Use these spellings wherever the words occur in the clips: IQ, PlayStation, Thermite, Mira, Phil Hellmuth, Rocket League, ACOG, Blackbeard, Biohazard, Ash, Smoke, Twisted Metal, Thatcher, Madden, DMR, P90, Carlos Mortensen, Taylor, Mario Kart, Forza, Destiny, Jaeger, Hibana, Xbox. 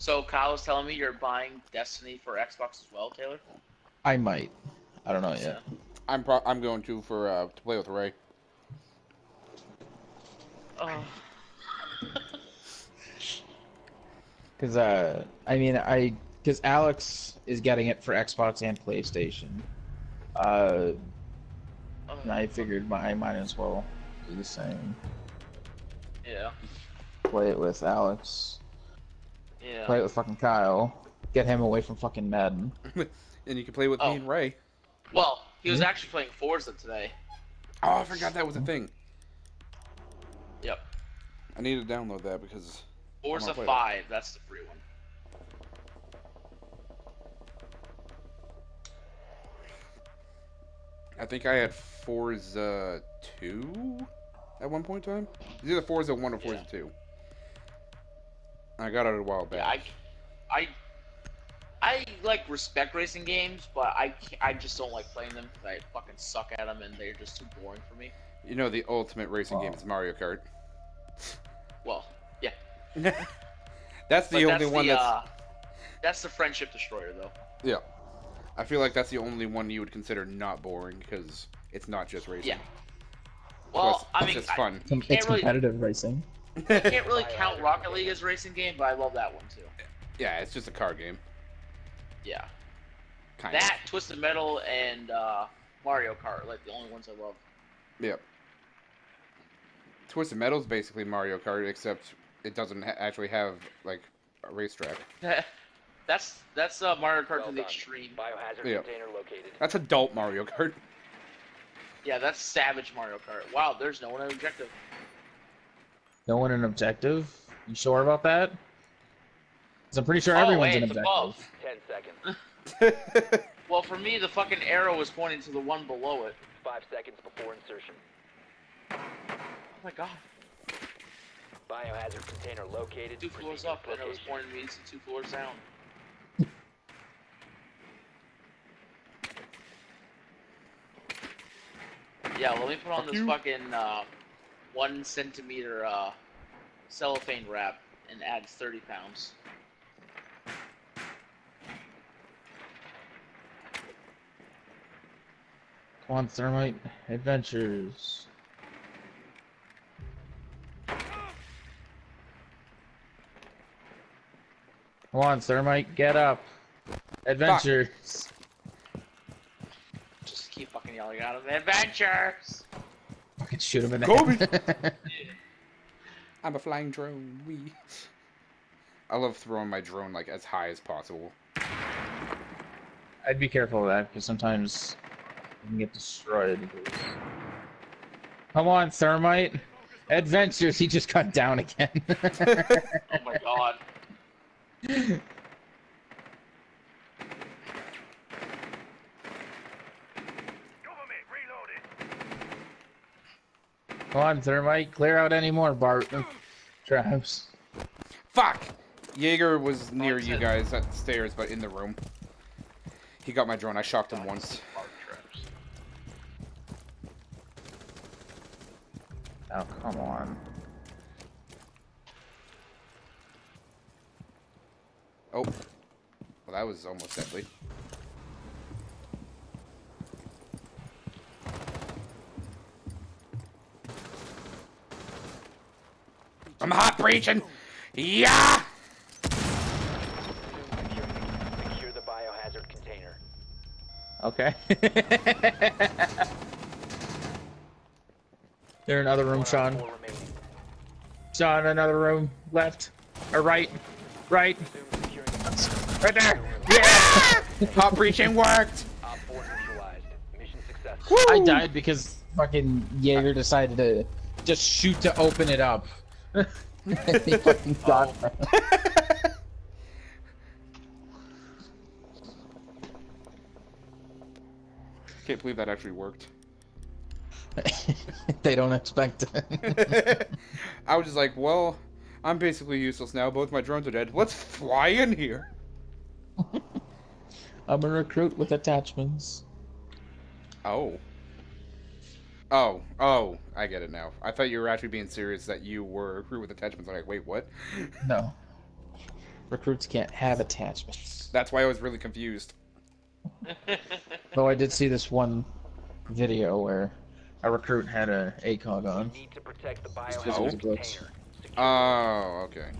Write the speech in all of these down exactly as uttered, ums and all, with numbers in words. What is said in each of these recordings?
So Kyle is telling me you're buying Destiny for Xbox as well, Taylor? I might. I don't know yet. I'm pro I'm going to for uh, to play with Ray. Oh. Cause uh, I mean I, cause Alex is getting it for Xbox and PlayStation. Uh, and I figured my I might as well do the same. Yeah. Play it with Alex. Yeah. Play it with fucking Kyle. Get him away from fucking Madden. And you can play with oh. me and Ray. Well, he was actually playing Forza today. Oh, I forgot that was a thing. Yep. I need to download that because... Forza five, it. That's the free one. I think I had Forza two at one point in time. It was either Forza one or Forza yeah. two. I got it a while back. Yeah, I... I... I like respect racing games, but I I just don't like playing them because I fucking suck at them and they're just too boring for me. You know the ultimate racing wow. game is Mario Kart. Well, yeah. That's the but only that's one the, that's. Uh, that's the friendship destroyer, though. Yeah, I feel like that's the only one you would consider not boring because it's not just racing. Yeah. Well, Plus, I mean, it's just fun. I, it's competitive really, racing. You can't really count Rocket League as a racing game, but I love that one too. Yeah, it's just a car game. Yeah, kind that of. Twisted Metal and uh, Mario Kart are like the only ones I love. Yep. Twisted Metal's basically Mario Kart, except it doesn't ha actually have like a racetrack. that's that's uh, Mario Kart well to the extreme. Biohazard yep. container located. That's adult Mario Kart. Yeah, that's savage Mario Kart. Wow, there's no one in objective. No one in objective? You sure about that? Because I'm pretty sure oh, everyone's wait, in objective. Above. ten seconds. Well, for me, the fucking arrow was pointing to the one below it. Five seconds before insertion. Oh my god. Biohazard container located. Two floors up, and it was pointing me to two floors down. Yeah, let me put on Fuck this you. fucking uh, one centimeter uh, cellophane wrap and add thirty pounds. On Thermite Adventures. Come on, Thermite, get up. Adventures. Fuck. Just keep fucking yelling at him. Adventures! Fucking shoot him in the Kobe. head. I'm a flying drone. Wee. I love throwing my drone like as high as possible. I'd be careful of that because sometimes. And get destroyed. Come on, Thermite. Adventures, he just got down again. Oh my god. Come on, Thermite. Clear out any more Bart traps. Fuck! Jaeger was near you guys at the stairs, but in the room. He got my drone. I shocked him once. Oh, come on. Oh. Well, that was almost deadly. I'm hot breaching! Yeah! Secure the biohazard container. Okay. They're in another room, Sean. Sean, another room. Left. Or right. Right. Right there! Yeah! Hot breaching worked! I died because fucking Jaeger decided to just shoot to open it up. He fucking got it. Can't believe that actually worked. They don't expect it. I was just like, well, I'm basically useless now. Both my drones are dead. Let's fly in here. I'm a recruit with attachments. Oh. Oh. Oh. I get it now. I thought you were actually being serious that you were a recruit with attachments. I'm like, wait, what? No. Recruits can't have attachments. That's why I was really confused. Though I did see this one video where a recruit had a ACOG on. You need to protect the biohazard. Oh, okay.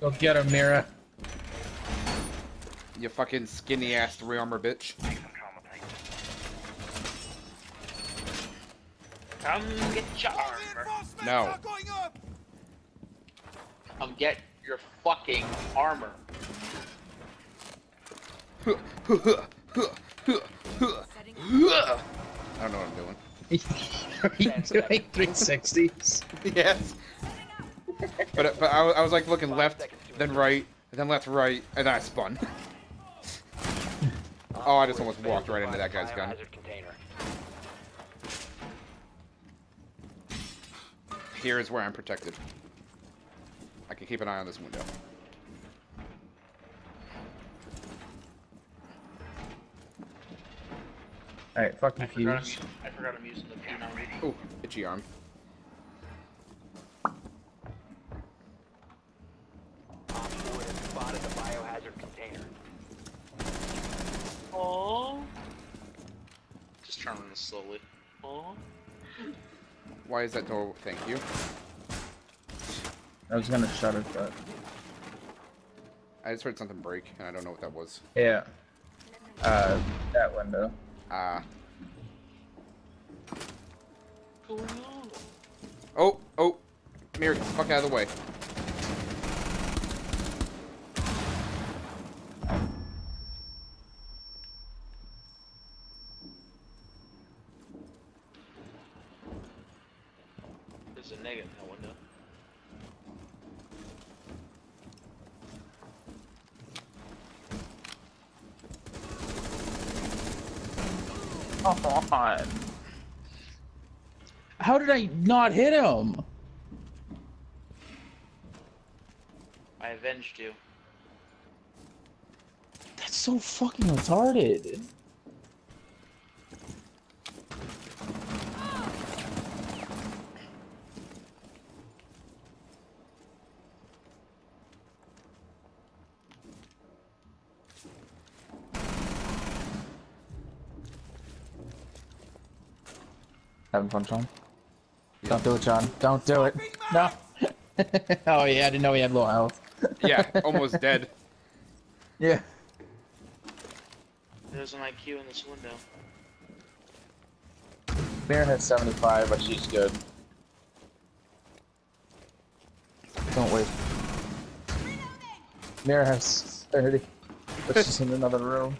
Go get him, Mira. You fucking skinny ass three armor bitch. Come get your armor. No. Come get your fucking armor. I don't know what I'm doing. Are you doing three sixties? Yes. But, but I, I was like looking left, then right, then left, right, and then I spun. Oh, I just almost walked right into that guy's gun. Here is where I'm protected. I can keep an eye on this window. Alright, fuck the fuse. I forgot I'm using the P ninety. Oh, itchy arm. Spotted the biohazard container. Oh. Just turning this slowly. Oh. Why is that door? Thank you. I was gonna shut it, but I just heard something break, and I don't know what that was. Yeah. Uh, that window. Ah. Uh... Oh, oh, Mira, get the fuck out of the way. Come on. How did I not hit him? I avenged you. That's so fucking retarded. Having fun, Sean? Yeah. Don't do it, Sean. Don't do it. No. Oh, yeah, I didn't know he had low health. Yeah, almost dead. Yeah. There's an I Q in this window. Baron has seventy-five, but she's good. Don't wait. Mira has thirty, but she's in another room.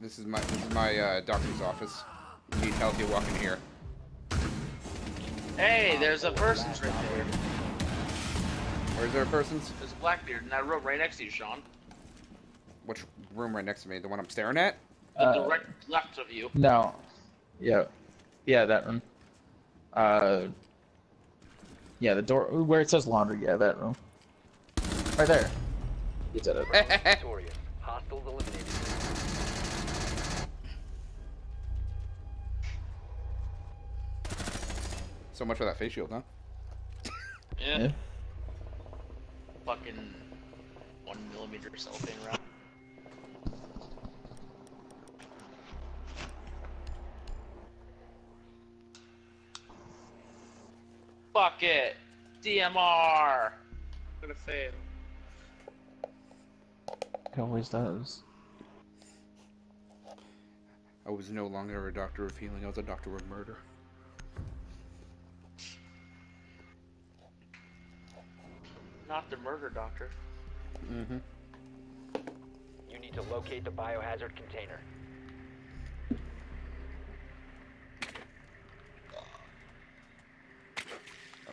This is my this is my uh, doctor's office. You need help, you walk in here. Hey, there's a person's right there. Where is there a person's? There's a Blackbeard in that room right next to you, Sean. Which room right next to me? The one I'm staring at? Uh, the direct left of you. No. Yeah. Yeah, that room. Uh. Yeah, the door where it says laundry. Yeah, that room. Right there. It's at it. Hostiles eliminated. So much for that face shield, huh? Yeah. Yeah. Fucking one millimeter cellophane round. Fuck it! D M R! I'm gonna fail. It always does. I was no longer a doctor of healing, I was a doctor of murder. Not the murder doctor. Mm-hmm. You need to locate the biohazard container. Oh,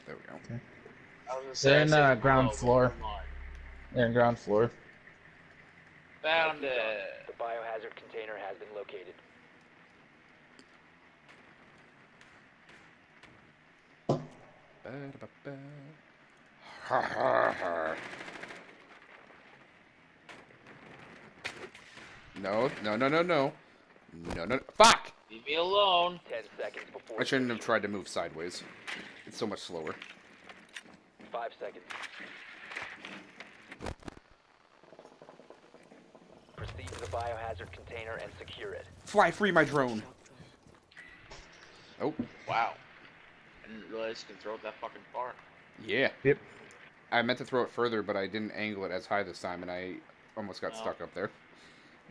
there we go. Okay. I was gonna say, They're in uh, ground oh, floor. They're in ground floor. Found it. The biohazard container has been located. Ba-da-ba-ba. Ha ha ha. No, no, no, no, no. No, no, fuck! Leave me alone. Ten seconds before. I shouldn't have tried to move sideways. It's so much slower. Five seconds. Proceed to the biohazard container and secure it. Fly free my drone. Oh. Wow. I didn't realize you can throw it that fucking far. Yeah. Yep. I meant to throw it further, but I didn't angle it as high this time, and I almost got oh. stuck up there.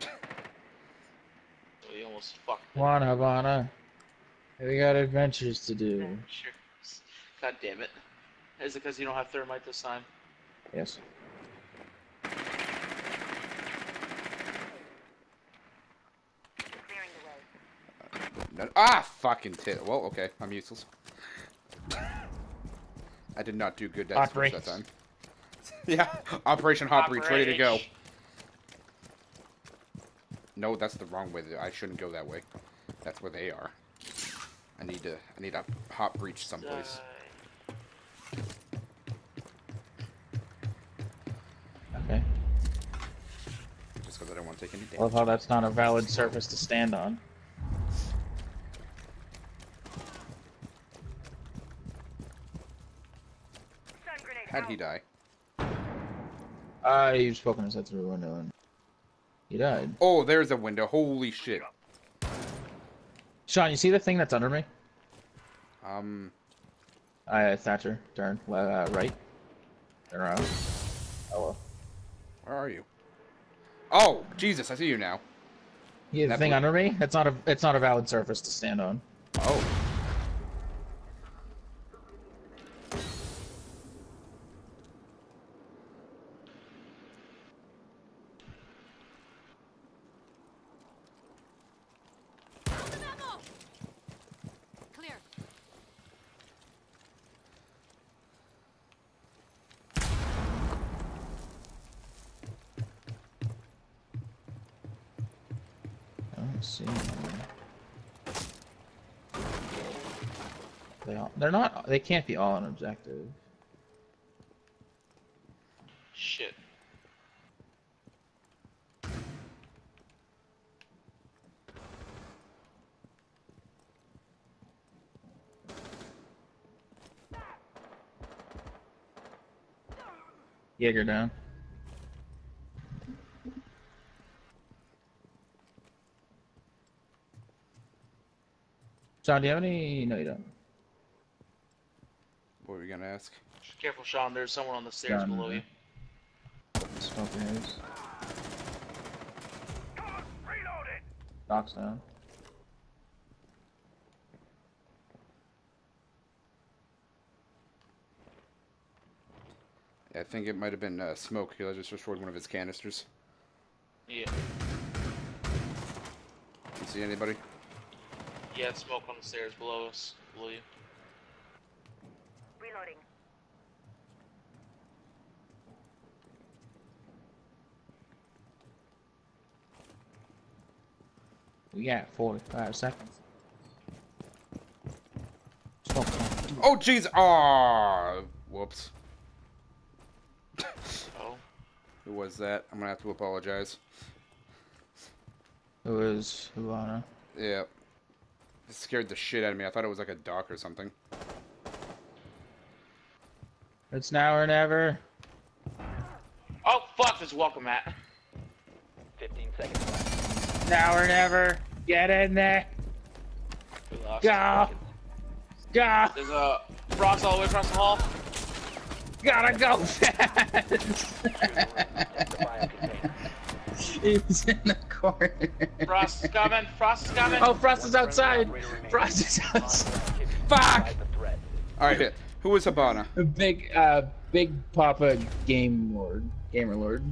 So you almost fucked it. Wanna, wanna. We got adventures to do. Adventures. God damn it. Is it because you don't have thermite this time? Yes. No, ah, fucking tit. Well, okay, I'm useless. I did not do good that time. Yeah, Operation Hop Reach, ready to go. No, that's the wrong way. I shouldn't go that way. That's where they are. I need to. I need to hop reach someplace. Okay. Just because I don't want to take any damage. I love how that's not a valid surface to stand on. How'd he die? Uh, he was poking his head through a window and he died. Oh, there's a window. Holy shit. Sean, you see the thing that's under me? Um. Uh, Thatcher, turn. Uh, right. Turn around. Hello. Where are you? Oh, Jesus, I see you now. Yeah, the thing under me? It's not a, it's not a valid surface to stand on. Oh. They're not. They can't be all an objective. Shit. Jaeger down. Sean, do you have any? No, you don't. What were we gonna ask? Careful, Sean. There's someone on the stairs Gun. below you. Smoke grenades. Knocks down. Yeah, I think it might have been uh, Smoke. He just destroyed one of his canisters. Yeah. You see anybody? Yeah, Smoke on the stairs below us. Below you. We got forty-five seconds. Stop. Oh jeez! Ah, oh, whoops. Oh, who was that? I'm gonna have to apologize. It was Hibana. Yeah, it scared the shit out of me. I thought it was like a dock or something. It's now or never. Oh fuck! This welcome mat. Fifteen seconds left. Now or never. Get in there. Go. Go. There's a frost all the way across the hall. Gotta go fast. He's in the corner. Frost is coming. Frost is coming. Oh, Frost is outside. Frost is outside. Fuck. All right. Who was Hibana? Big, uh, Big Papa Game Lord. Gamer Lord.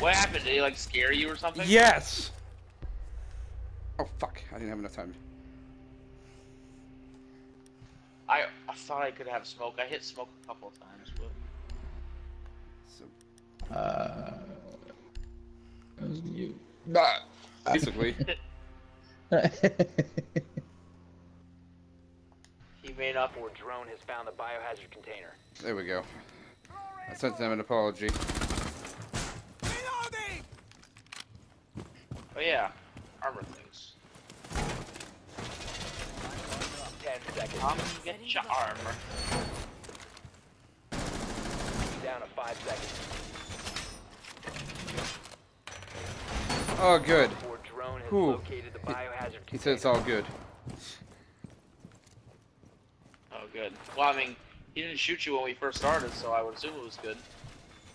What happened? Did he like scare you or something? Yes! Oh fuck, I didn't have enough time. I I thought I could have Smoke. I hit Smoke a couple of times, but... So... Uh... That was you. Nah, basically. He made up or drone has found the biohazard container. There we go. I sent them an apology. Oh yeah, armor things. Come get your armor. Down to five seconds. Oh, good. Cool. He said it's all good. Oh, good. Well, I mean, he didn't shoot you when we first started, so I would assume it was good.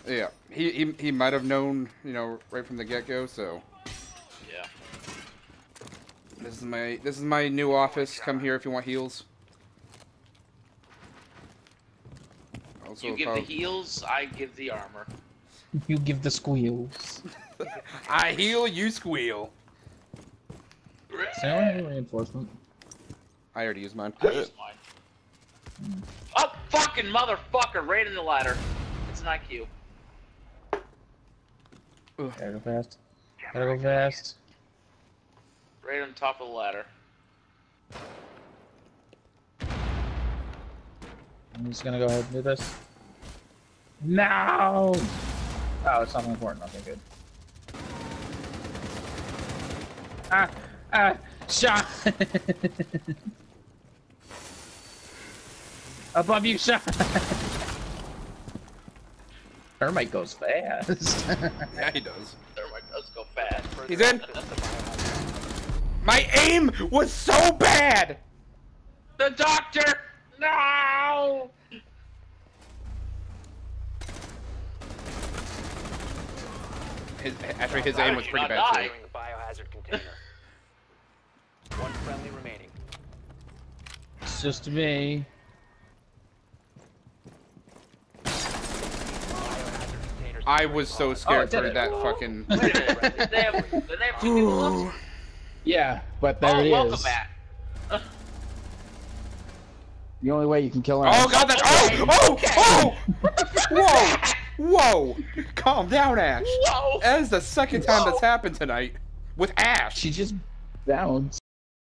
Yeah, he he, he might have known, you know, right from the get-go. So. Yeah. This is my this is my new office. Come here if you want heals. Also you give I'll... the heals, I give the armor. You give the squeals. I heal, you squeal. Does anyone have a reinforcement? I already used mine. I used mine. Oh, fucking motherfucker! Right in the ladder. It's an I Q. Ugh. Gotta go fast. Gotta go fast. Right on top of the ladder. I'm just gonna go ahead and do this. No! Oh, it's something important. Okay, good. Ah! Ah! Shot! Above you, shot! Thermite goes fast. Yeah, he does. Thermite does go fast. First He's in! My aim was so bad! The doctor! No! His, actually, his aim was pretty bad too. The biohazard container. One friendly remaining. It's just me. I was so scared oh, for that oh. fucking. Wait a minute. Did they have, did they have two people left? Yeah, but there oh, it is. Welcome back. The only way you can kill him. Oh god, that! Oh! Oh! Oh! Whoa! Whoa! Calm down, Ash. Whoa. That is the second time Whoa. that's happened tonight with Ash. She just bounced.